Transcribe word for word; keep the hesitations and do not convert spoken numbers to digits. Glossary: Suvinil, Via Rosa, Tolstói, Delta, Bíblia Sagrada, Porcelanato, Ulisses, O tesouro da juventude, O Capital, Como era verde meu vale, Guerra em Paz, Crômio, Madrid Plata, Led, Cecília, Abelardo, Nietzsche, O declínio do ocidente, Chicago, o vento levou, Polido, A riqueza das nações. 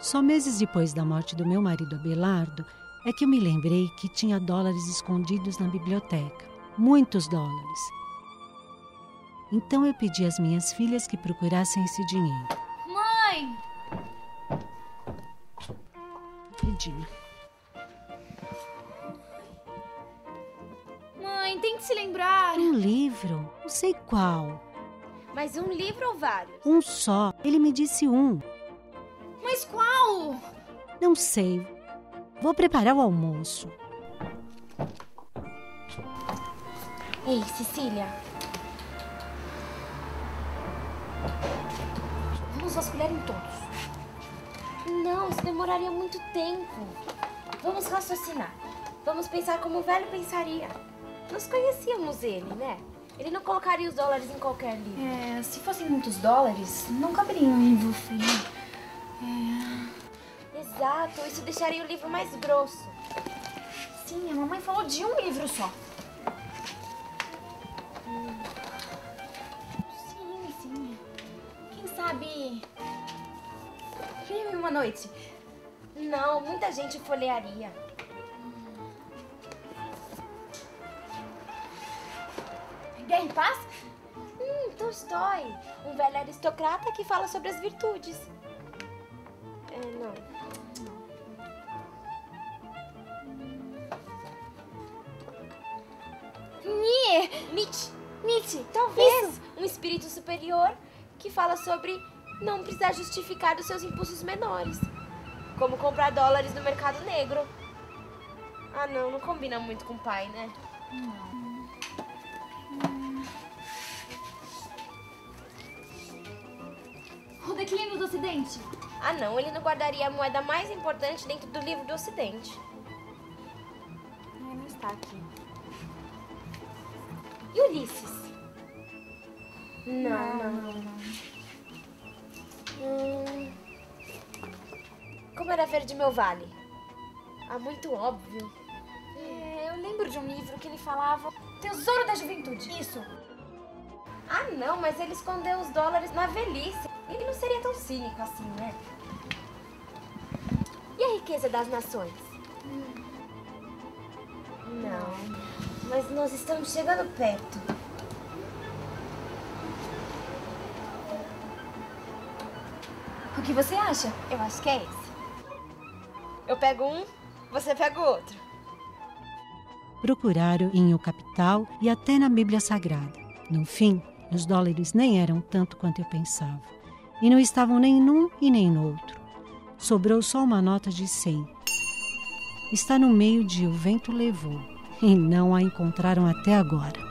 Só meses depois da morte do meu marido Abelardo é que eu me lembrei que tinha dólares escondidos na biblioteca. Muitos dólares. Então eu pedi às minhas filhas que procurassem esse dinheiro. Mãe! Pedi. Mãe, tente se lembrar. Um livro? Não sei qual. Mas um livro ou vários? Um só. Ele me disse um. Mas qual? Não sei. Vou preparar o almoço. Ei, Cecília. Vamos vasculhar em todos. Não, isso demoraria muito tempo. Vamos raciocinar. Vamos pensar como o velho pensaria. Nós conhecíamos ele, né? Ele não colocaria os dólares em qualquer livro. É, se fossem muitos dólares, não caberia um livro feio. É... Exato, isso deixaria o livro mais grosso. Sim, a mamãe falou de um livro só. Sim, sim. Quem sabe... Filme uma noite. Não, muita gente folhearia. Guerra em Paz? Hum, Tolstói. Um velho aristocrata que fala sobre as virtudes. É, não. Nietzsche. Nietzsche. Talvez. Isso. Um espírito superior que fala sobre não precisar justificar os seus impulsos menores. Como comprar dólares no mercado negro. Ah, não. Não combina muito com o pai, né? Não. O declínio do ocidente. Ah não, ele não guardaria a moeda mais importante dentro do livro do ocidente. Não está aqui. E Ulisses? Não, não, não, não. Hum... Como era verde meu vale? Ah, muito óbvio. É, eu lembro de um livro que ele falava... O tesouro da juventude. Isso. Ah não, mas ele escondeu os dólares na velhice. Ele não seria tão cínico assim, né? E a riqueza das nações? Hum. Não. Mas nós estamos chegando perto. O que você acha? Eu acho que é esse. Eu pego um, você pega o outro. Procuraram em O Capital e até na Bíblia Sagrada. No fim, os dólares nem eram tanto quanto eu pensava. E não estavam nem num e nem no outro. Sobrou só uma nota de cem. Está no meio de O Vento Levou, e não a encontraram até agora.